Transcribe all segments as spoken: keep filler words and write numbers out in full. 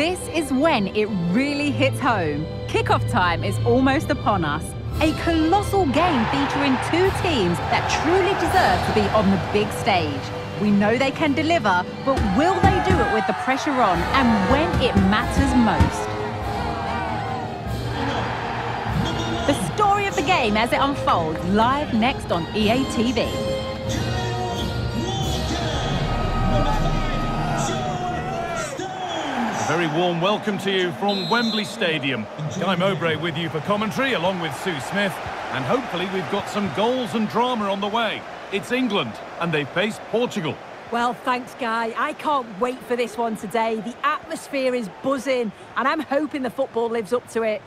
This is when it really hits home. Kickoff time is almost upon us. A colossal game featuring two teams that truly deserve to be on the big stage. We know they can deliver, but will they do it with the pressure on and when it matters most? The story of the game as it unfolds, live next on E A T V. A very warm welcome to you from Wembley Stadium. Guy Mowbray with you for commentary, along with Sue Smith. And hopefully we've got some goals and drama on the way. It's England, and they face Portugal. Well, thanks, Guy. I can't wait for this one today. The atmosphere is buzzing, and I'm hoping the football lives up to it.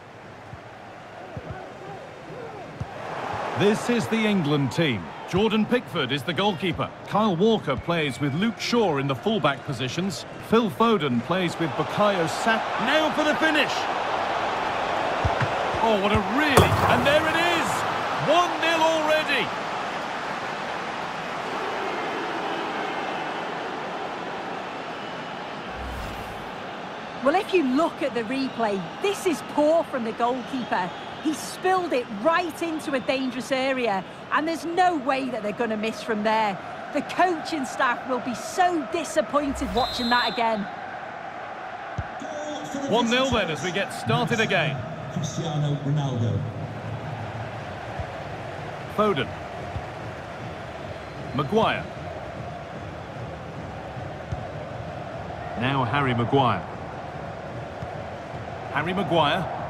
This is the England team. Jordan Pickford is the goalkeeper. Kyle Walker plays with Luke Shaw in the fullback positions. Phil Foden plays with Bukayo Saka. Now for the finish! Oh, what a really... And there it is! one nil already! Well, if you look at the replay, this is poor from the goalkeeper. He spilled it right into a dangerous area, and there's no way that they're going to miss from there. The coaching staff will be so disappointed watching that again. one nil then as we get started again. Cristiano Ronaldo. Foden. Maguire. Now Harry Maguire. Harry Maguire.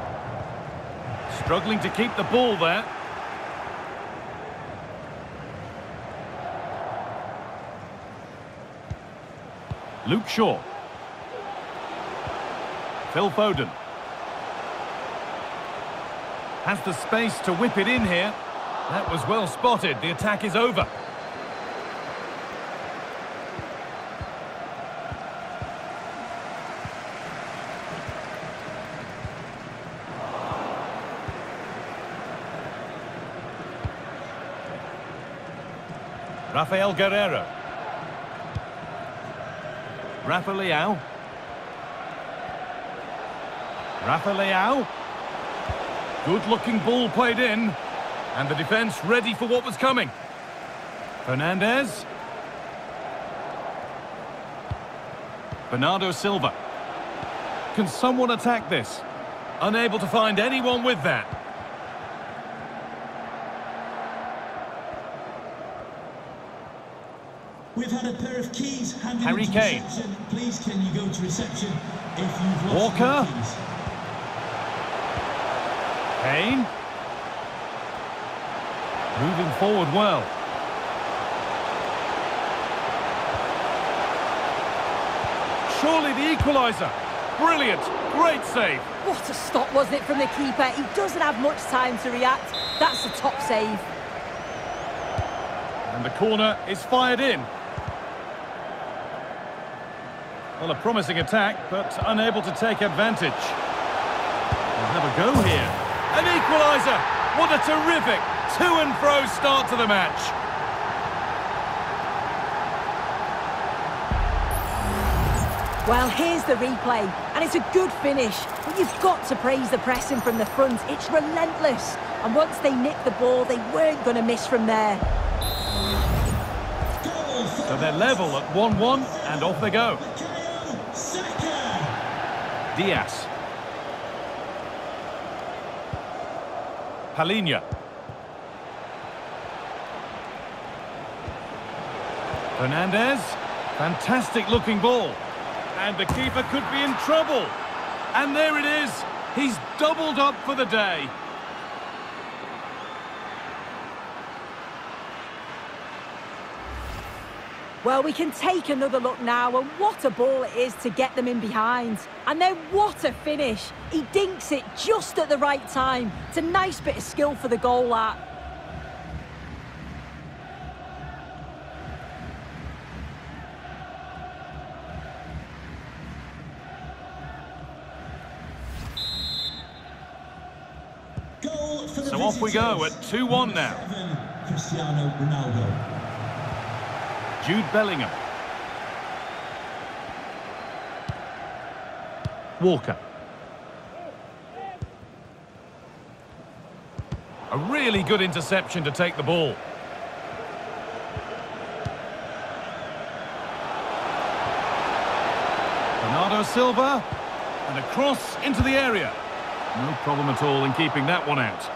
Struggling to keep the ball there. Luke Shaw. Phil Foden. Has the space to whip it in here. That was well spotted. The attack is over. Rafael Guerreiro. Rafael Leao. Rafael Leao. Good-looking ball played in. And the defence ready for what was coming. Fernandes. Bernardo Silva. Can someone attack this? Unable to find anyone with that. We've had a pair of keys handed Harry Kane. Please, can you go to reception if you've lost Walker. Kane. Moving forward well. Surely the equaliser. Brilliant. Great save. What a stop, wasn't it, from the keeper? He doesn't have much time to react. That's a top save. And the corner is fired in. Well, a promising attack, but unable to take advantage. We'll have a go here. An equaliser! What a terrific to-and-fro start to the match. Well, here's the replay, and it's a good finish. But you've got to praise the pressing from the front. It's relentless. And once they nicked the ball, they weren't going to miss from there. So they're level at one one, and off they go. Diaz. Palinha. Fernandes. Fantastic looking ball. And the keeper could be in trouble. And there it is. He's doubled up for the day. Well, we can take another look now, and what a ball it is to get them in behind. And then what a finish. He dinks it just at the right time. It's a nice bit of skill for the goal, that. Goal for the so off we go at two one now. Seven, Cristiano Ronaldo. Jude Bellingham. Walker. A really good interception to take the ball. Bernardo Silva, and a cross into the area. No problem at all in keeping that one out.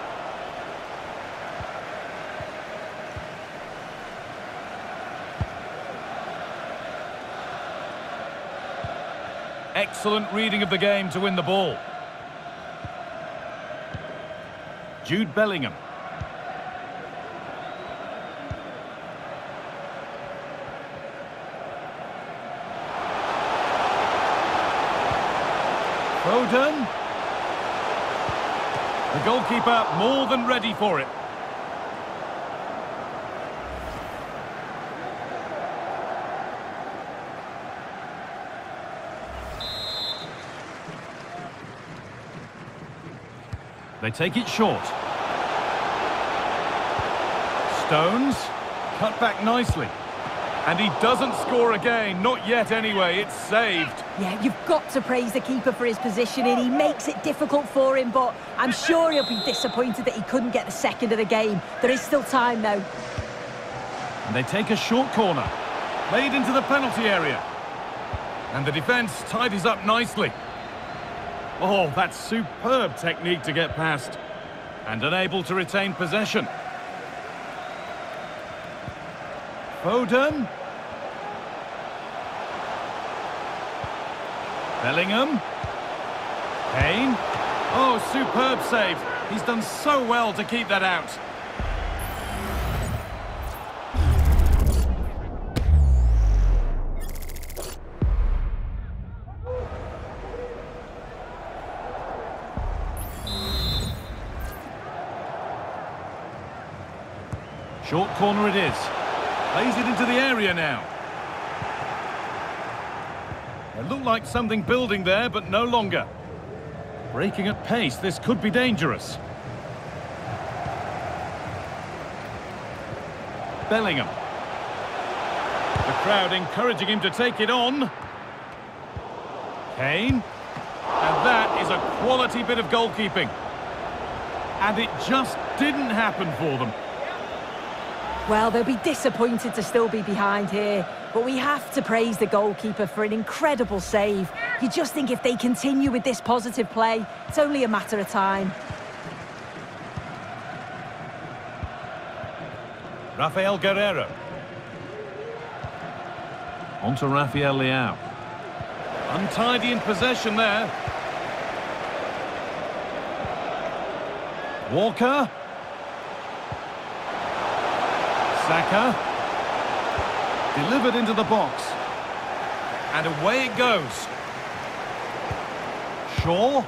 Excellent reading of the game to win the ball. Jude Bellingham. Foden. The goalkeeper more than ready for it. They take it short. Stones, cut back nicely. And he doesn't score again, not yet anyway, it's saved. Yeah, you've got to praise the keeper for his positioning. He makes it difficult for him, but I'm sure he'll be disappointed that he couldn't get the second of the game. There is still time, though. And they take a short corner, played into the penalty area. And the defence tidies up nicely. Oh, that's superb technique to get past. And unable to retain possession. Foden. Bellingham. Kane. Oh, superb save. He's done so well to keep that out. Short corner it is. Plays it into the area now. It looked like something building there, but no longer. Breaking at pace, this could be dangerous. Bellingham. The crowd encouraging him to take it on. Kane. And that is a quality bit of goalkeeping. And it just didn't happen for them. Well, they'll be disappointed to still be behind here, but we have to praise the goalkeeper for an incredible save. You just think if they continue with this positive play, it's only a matter of time. Rafael Guerreiro. On to Rafael Leao. Untidy in possession there. Walker. Saka, delivered into the box, and away it goes. Shaw,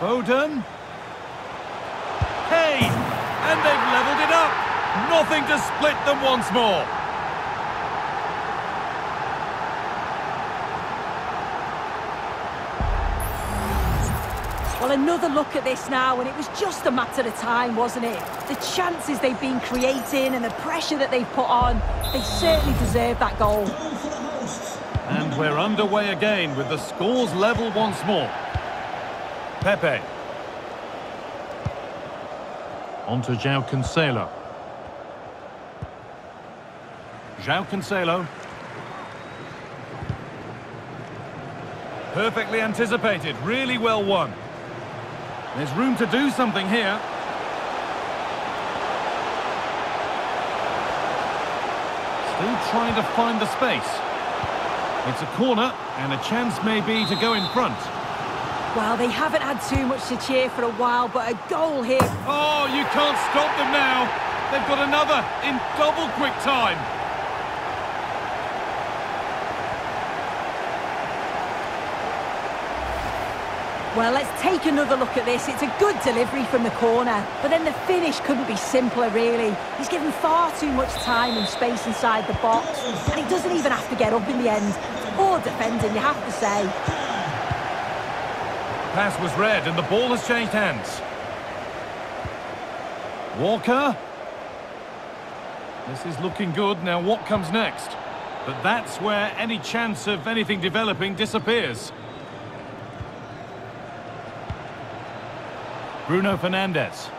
Foden, Kane, and they've levelled it up. Nothing to split them once more. Well, another look at this now, and it was just a matter of time, wasn't it? The chances they've been creating and the pressure that they've put on, they certainly deserve that goal. And we're underway again with the scores level once more. Pepe. On to João Cancelo. João Cancelo. Perfectly anticipated, really well won. There's room to do something here. Still trying to find the space. It's a corner, and a chance maybe to go in front. Well, they haven't had too much to cheer for a while, but a goal here. Oh, you can't stop them now. They've got another in double quick time. Well, let's take another look at this. It's a good delivery from the corner, but then the finish couldn't be simpler, really. He's given far too much time and space inside the box, and he doesn't even have to get up in the end. Poor defending, you have to say. The pass was read, and the ball has changed hands. Walker. This is looking good. Now what comes next? But that's where any chance of anything developing disappears. Bruno Fernandes.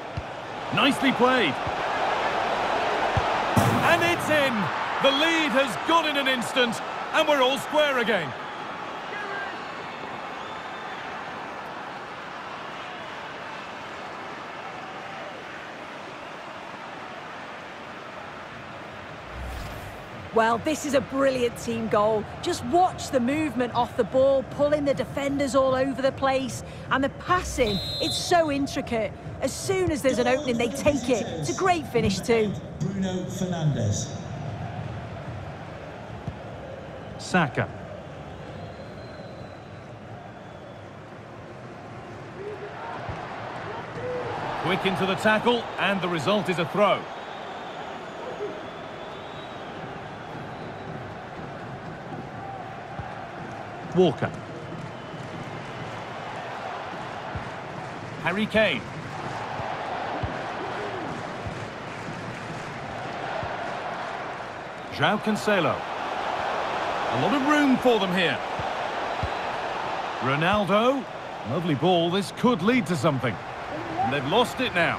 Nicely played. And it's in. The lead has gone in an instant, and we're all square again. Well, this is a brilliant team goal. Just watch the movement off the ball, pulling the defenders all over the place. And the passing, it's so intricate. As soon as there's an opening, they take it. It's a great finish too. Bruno Fernandes. Saka. Quick into the tackle, and the result is a throw. Walker. Harry Kane. João Cancelo. A lot of room for them here. Ronaldo. Lovely ball. This could lead to something. And they've lost it now.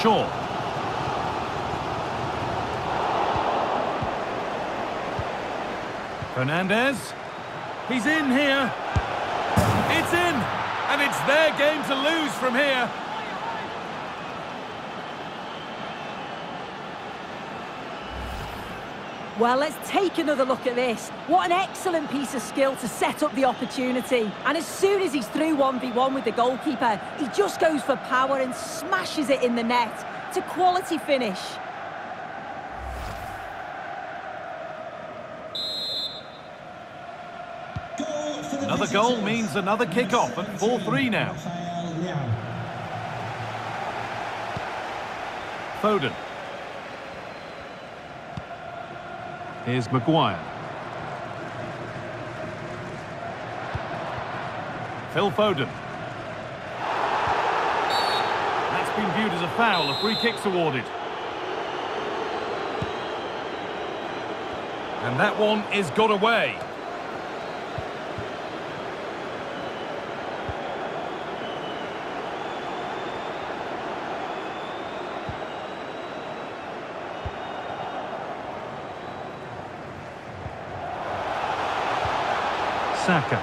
Shaw. Fernandes, he's in here, it's in, and it's their game to lose from here. Well, let's take another look at this. What an excellent piece of skill to set up the opportunity. And as soon as he's through one v one with the goalkeeper, he just goes for power and smashes it in the net. It's a quality finish. Another goal means another kick-off at four three now. Foden. Here's Maguire. Phil Foden. That's been viewed as a foul. A free kick's awarded. And that one is got away. Saka.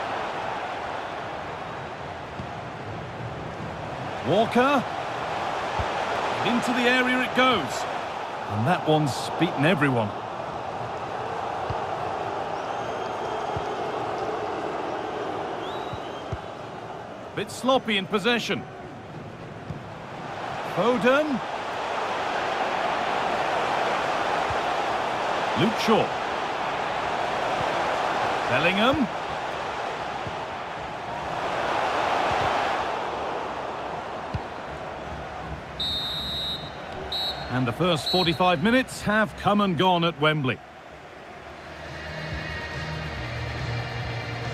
Walker. Into the area it goes. And that one's beaten everyone. Bit sloppy in possession. Foden. Luke Shaw. Bellingham. And the first forty-five minutes have come and gone at Wembley.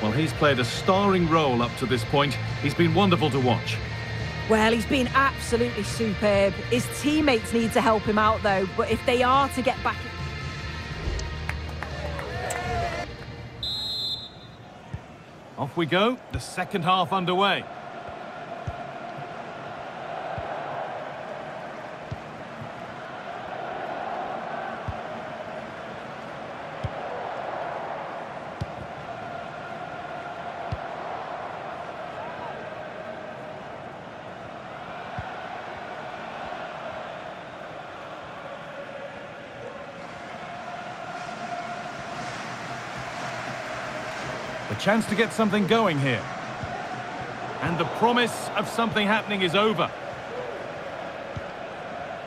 Well, he's played a starring role up to this point. He's been wonderful to watch. Well, he's been absolutely superb. His teammates need to help him out, though. But if they are to get back... Off we go. The second half underway. A chance to get something going here. And the promise of something happening is over.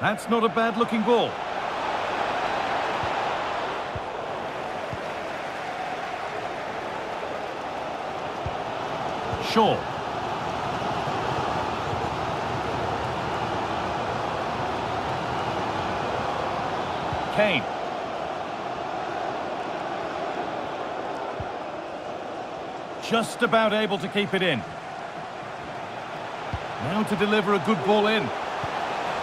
That's not a bad-looking ball. Shaw. Kane. Just about able to keep it in. Now to deliver a good ball in.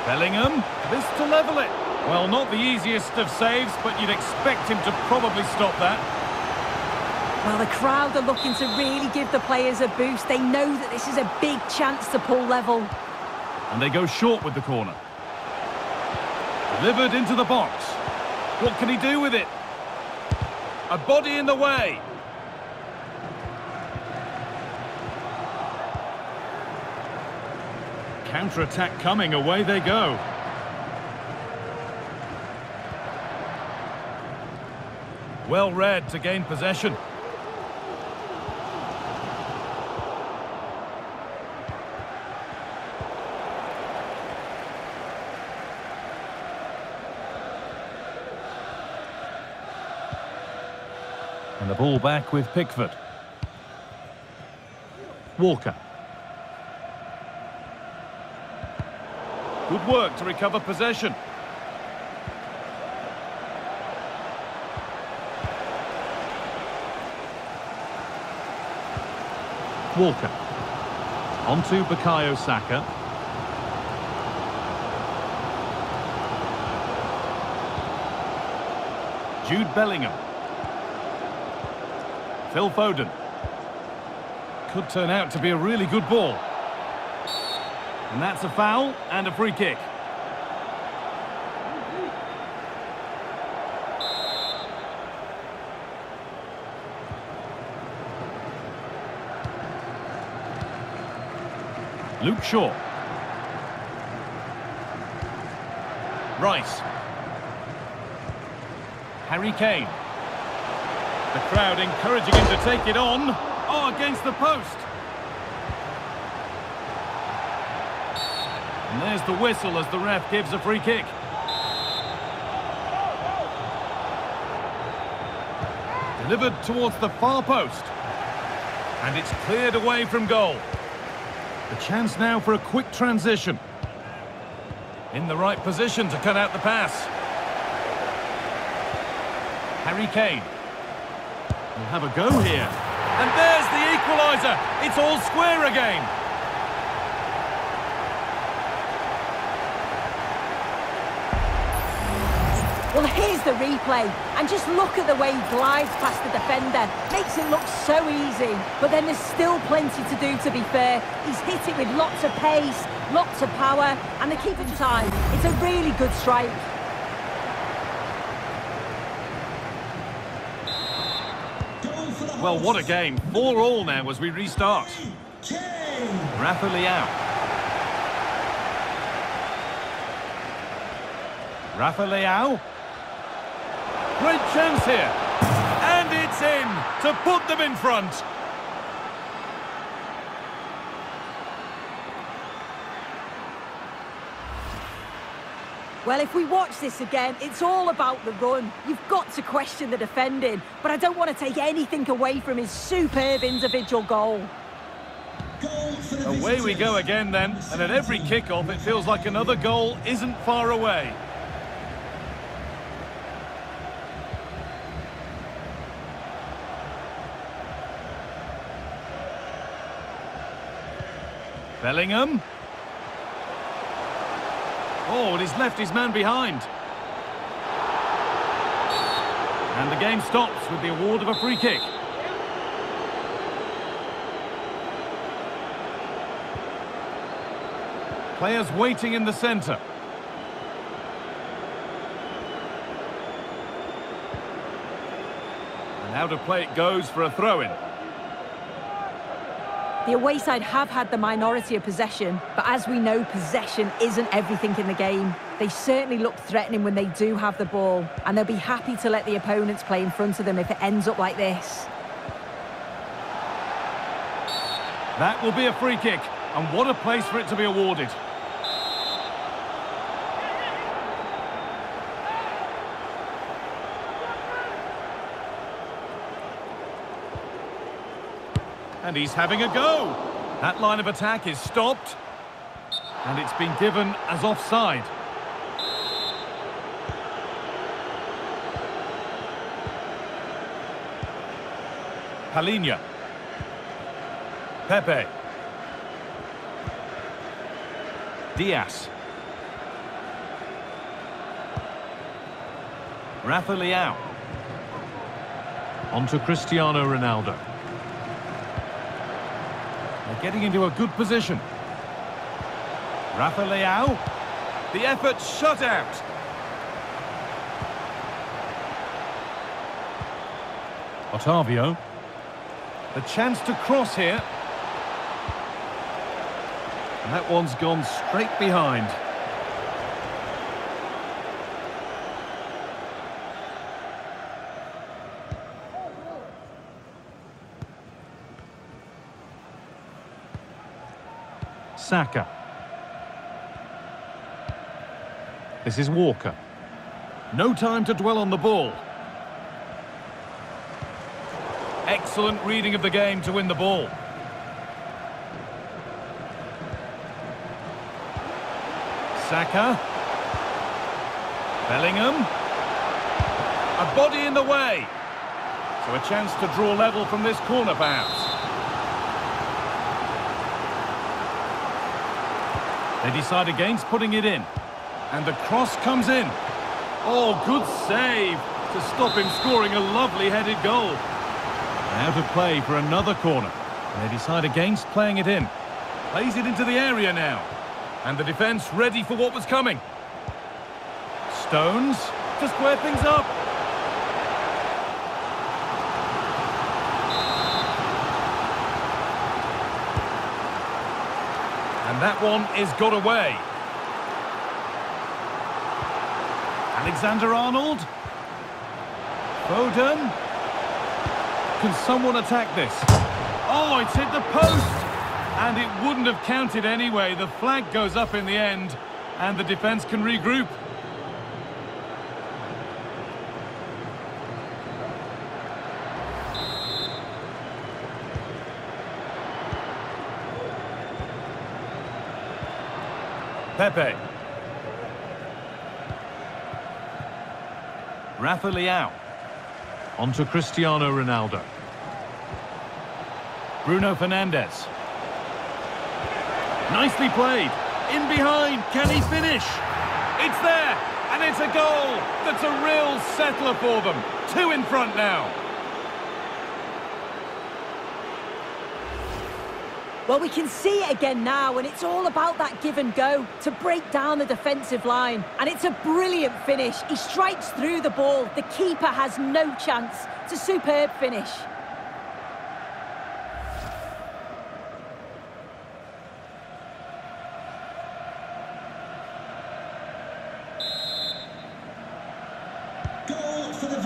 Bellingham, this to level it. Well, not the easiest of saves, but you'd expect him to probably stop that. Well, the crowd are looking to really give the players a boost. They know that this is a big chance to pull level. And they go short with the corner. Delivered into the box. What can he do with it? A body in the way. Counter-attack coming, away they go. Well read to gain possession. And the ball back with Pickford. Walker. Good work to recover possession. Walker. Onto Bukayo Saka. Jude Bellingham. Phil Foden. Could turn out to be a really good ball. And that's a foul and a free kick. Luke Shaw. Rice. Harry Kane. The crowd encouraging him to take it on. Oh, against the post. And there's the whistle as the ref gives a free kick. Delivered towards the far post. And it's cleared away from goal. The chance now for a quick transition. In the right position to cut out the pass. Harry Kane. We'll have a go here. And there's the equaliser. It's all square again. Well, here's the replay, and just look at the way he glides past the defender. Makes it look so easy, but then there's still plenty to do, to be fair. He's hit it with lots of pace, lots of power, and they keep in time. It's a really good strike. Well, what a game. Four all now as we restart. Rafael Leao. Rafael Leao. Great chance here. And it's in to put them in front. Well, if we watch this again, it's all about the run. You've got to question the defending, but I don't want to take anything away from his superb individual goal. Away we go again then, and at every kick-off it feels like another goal isn't far away. Bellingham. Oh, and he's left his man behind. And the game stops with the award of a free kick. Players waiting in the centre. And out of play it goes for a throw-in. The away side have had the minority of possession, but as we know, possession isn't everything in the game. They certainly look threatening when they do have the ball, and they'll be happy to let the opponents play in front of them if it ends up like this. That will be a free kick, and what a place for it to be awarded. And he's having a go. That line of attack is stopped. And it's been given as offside. Palinha. Pepe. Diaz. Rafael Leao. On to Cristiano Ronaldo. They're getting into a good position. Rafael Leao. The effort shut out. Otavio. The chance to cross here. And that one's gone straight behind. Saka. This is Walker. No time to dwell on the ball. Excellent reading of the game to win the ball. Saka. Bellingham. A body in the way. So a chance to draw level from this corner perhaps. They decide against putting it in. And the cross comes in. Oh, good save to stop him scoring a lovely headed goal. Out of play for another corner. And they decide against playing it in. Plays it into the area now. And the defence ready for what was coming. Stones to square things up. And that one is got away. Alexander Arnold. Foden. Can someone attack this? Oh, it's hit the post. And it wouldn't have counted anyway. The flag goes up in the end, and the defence can regroup. Pepe. Rafael Leao. On to Cristiano Ronaldo. Bruno Fernandes. Nicely played. In behind. Can he finish? It's there. And it's a goal. That's a real settler for them. Two in front now. Well, we can see it again now. And it's all about that give and go to break down the defensive line. And it's a brilliant finish. He strikes through the ball. The keeper has no chance. It's a superb finish.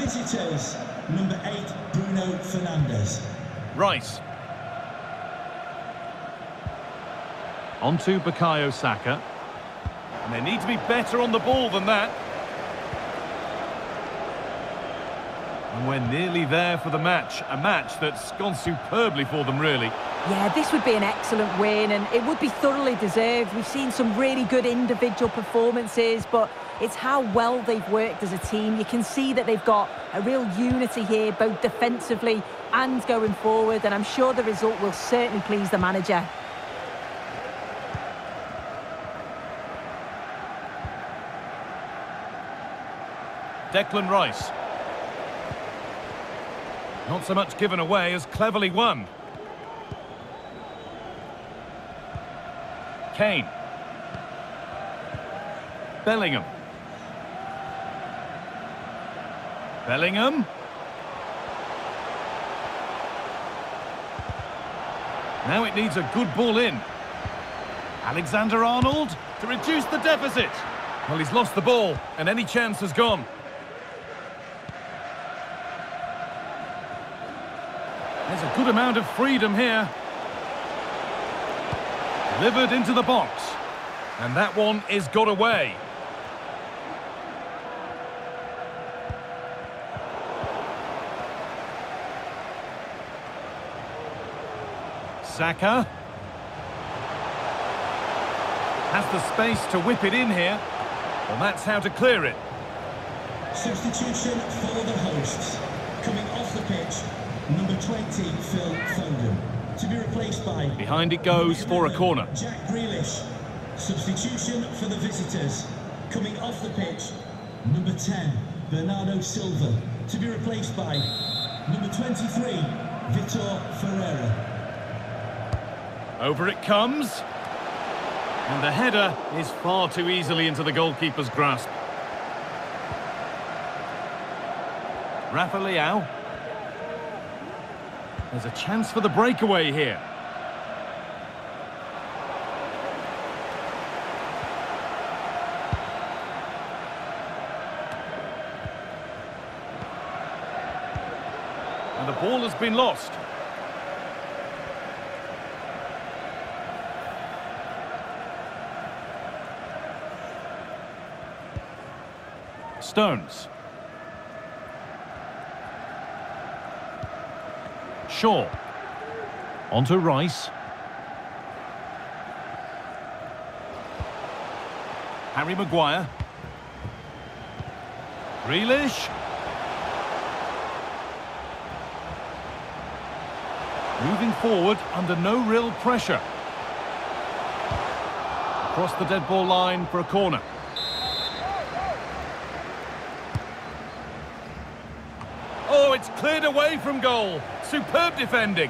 Visitors, number eight, Bruno Fernandes. Rice. On to Bukayo Saka. And they need to be better on the ball than that. And we're nearly there for the match. A match that's gone superbly for them, really. Yeah, this would be an excellent win, and it would be thoroughly deserved. We've seen some really good individual performances, but it's how well they've worked as a team. You can see that they've got a real unity here, both defensively and going forward, and I'm sure the result will certainly please the manager. Declan Rice. Not so much given away as cleverly won. Kane. Bellingham. Bellingham. Now it needs a good ball in. Alexander Arnold to reduce the deficit. Well, he's lost the ball, and any chance has gone. There's a good amount of freedom here. Delivered into the box. And that one is got away. Saka has the space to whip it in here. Well, that's how to clear it. Substitution for the hosts. Coming off the pitch, number twenty, Phil Foden. To be replaced by... Behind it goes for a corner. Jack Grealish. Substitution for the visitors. Coming off the pitch, number ten, Bernardo Silva, to be replaced by number twenty-three, Vitor Ferreira. Over it comes. And the header is far too easily into the goalkeeper's grasp. Rafael Leao. There's a chance for the breakaway here. And the ball has been lost. Stones. Shaw. Onto Rice. Harry Maguire. Grealish. Moving forward under no real pressure. Across the dead ball line for a corner. It's cleared away from goal. Superb defending.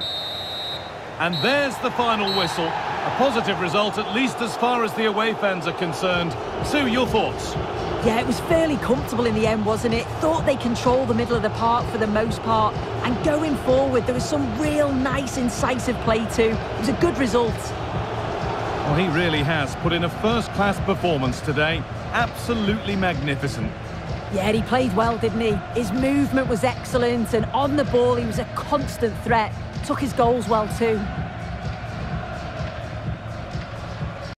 And there's the final whistle. A positive result, at least as far as the away fans are concerned. Sue, your thoughts? Yeah, it was fairly comfortable in the end, wasn't it? Thought they controlled the middle of the park for the most part. And going forward, there was some real nice, incisive play too. It was a good result. Well, he really has put in a first-class performance today. Absolutely magnificent. Yeah, he played well, didn't he? His movement was excellent, and on the ball he was a constant threat. Took his goals well too.